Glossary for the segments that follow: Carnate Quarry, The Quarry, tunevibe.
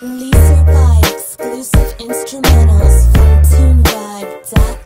Releasing by exclusive instrumentals from tunevibe.com.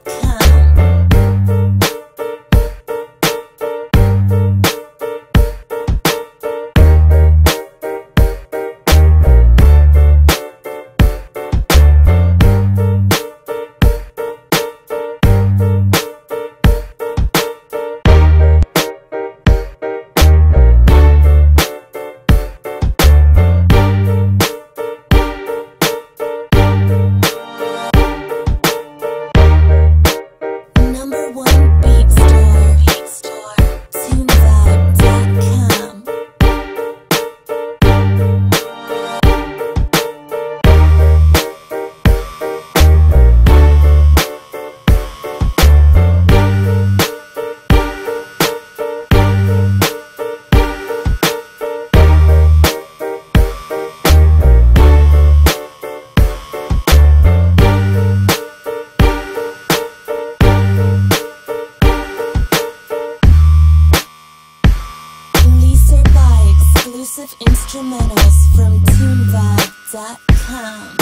Exclusive instrumentals from tunevibe.com.